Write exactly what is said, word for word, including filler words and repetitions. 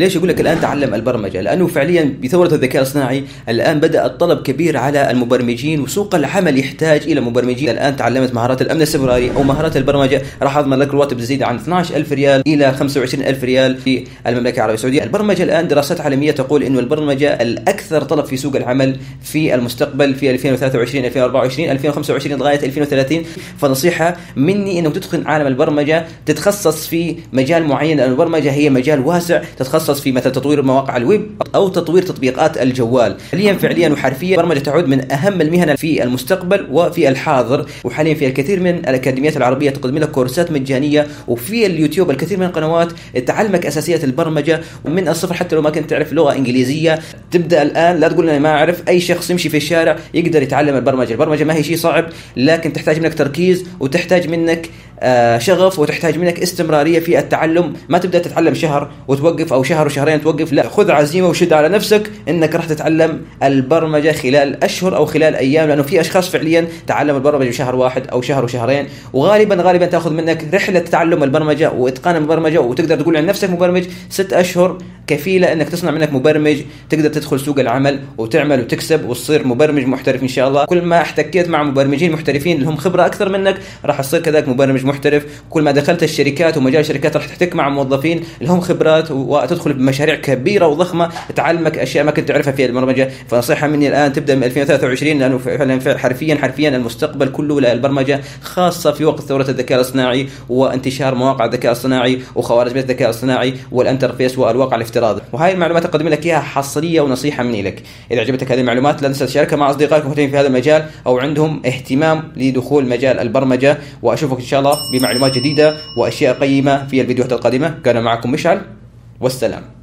ليش يقول لك الآن تعلم البرمجة؟ لأنه فعليا بثورة الذكاء الاصطناعي الآن بدأ الطلب كبير على المبرمجين، وسوق العمل يحتاج إلى مبرمجين. الآن تعلمت مهارات الأمن السيبراني أو مهارات البرمجة راح أضمن لك رواتب تزيد عن اثني عشر ألف ريال إلى خمسة وعشرين ألف ريال في المملكة العربية السعودية. البرمجة الآن دراسات عالمية تقول إنه البرمجة الأكثر طلب في سوق العمل في المستقبل في ألفين وثلاثة وعشرين ألفين وأربعة وعشرين ألفين وخمسة وعشرين لغاية ألفين وثلاثين. فنصيحة مني إنه تدخل عالم البرمجة، تتخصص في مجال معين، لأن البرمجة هي مجال واسع، تتخصص في مثل تطوير مواقع الويب أو تطوير تطبيقات الجوال. حاليا فعليا وحرفيا البرمجة تعد من أهم المهن في المستقبل وفي الحاضر، وحاليا في الكثير من الأكاديميات العربية تقدم لك كورسات مجانية، وفي اليوتيوب الكثير من القنوات تعلمك أساسيات البرمجة ومن الصفر. حتى لو ما كنت تعرف لغة إنجليزية تبدأ الآن، لا تقول أنا ما أعرف، أي شخص يمشي في الشارع يقدر يتعلم البرمجة. البرمجة ما هي شيء صعب، لكن تحتاج منك تركيز وتحتاج منك شغف وتحتاج منك استمرارية في التعلم. ما تبدأ تتعلم شهر وتوقف أو شهر وشهرين توقف، لا، خذ عزيمة وشد على نفسك أنك راح تتعلم البرمجة خلال أشهر أو خلال أيام، لأنه في أشخاص فعليا تعلم البرمجة بشهر واحد أو شهر وشهرين، وغالبا غالبا تأخذ منك رحلة تعلم البرمجة وإتقان البرمجة. وتقدر تقول عن نفسك مبرمج، ست أشهر كفيلة أنك تصنع منك مبرمج تقدر تدخل سوق العمل وتعمل وتكسب وتصير مبرمج محترف إن شاء الله. كل ما احتكيت مع مبرمجين محترفين لهم خبرة أكثر منك راح تصير كذاك مبرمج محترف. كل ما دخلت الشركات ومجال الشركات راح تحتك مع موظفين لهم خبرات وتدخل بمشاريع كبيرة وضخمة تعلمك أشياء ما كنت تعرفها في البرمجة. فنصيحة مني الآن تبدأ من ألفين وثلاثة وعشرين، لأنه فعلا حرفيا حرفيا المستقبل كله للبرمجة، خاصة في وقت ثورة الذكاء الاصطناعي وانتشار مواقع الذكاء الاصطناعي وخوارزميات الذكاء الاصطناعي والانترفيس والواقع الافتراضي. وهاي المعلومات أقدم لك إياها حصرية ونصيحة مني لك. إذا عجبتك هذه المعلومات لا تنسى تشاركها مع أصدقائك المهتمين في هذا المجال أو عندهم اهتمام لدخول مجال البرمجة. وأشوفك إن شاء الله بمعلومات جديدة وأشياء قيمة في الفيديوهات القادمة. كان معكم مشعل، والسلام.